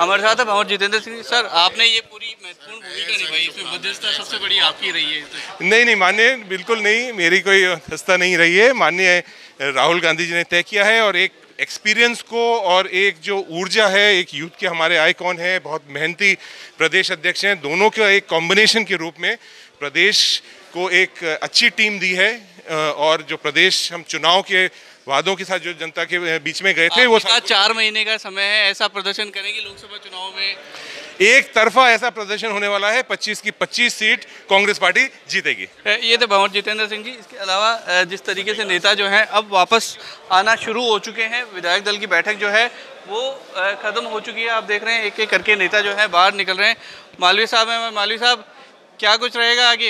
हमारे साथ है भंवर जितेन्द्र सिंह। सर, आपने ये पूरी महत्वपूर्ण भूमिका निभाई, इसमें मध्यस्थता सबसे बड़ी आपकी रही है। नहीं माननीय, बिल्कुल नहीं, मेरी कोई मध्यस्थता नहीं रही है। माननीय राहुल गांधी जी ने तय किया है और एक एक्सपीरियंस को और एक जो ऊर्जा है, एक यूथ के हमारे आइकॉन है, बहुत मेहनती प्रदेश अध्यक्ष हैं, दोनों का एक कॉम्बिनेशन के रूप में प्रदेश को एक अच्छी टीम दी है। और जो प्रदेश हम चुनाव के वादों के साथ जो जनता के बीच में गए थे, वो 4 महीने का समय है, ऐसा प्रदर्शन करेंगे लोकसभा चुनाव में। एक तरफा ऐसा प्रदर्शन होने वाला है, 25 की 25 सीट कांग्रेस पार्टी जीतेगी। ये तो भंवर जितेंद्र सिंह जी। इसके अलावा जिस तरीके से नेता जो हैं अब वापस आना शुरू हो चुके हैं, विधायक दल की बैठक जो है वो खत्म हो चुकी है। आप देख रहे हैं एक एक करके नेता जो है बाहर निकल रहे हैं। मालवीय साहब हैं, मालवीय साहब क्या कुछ रहेगा आगे?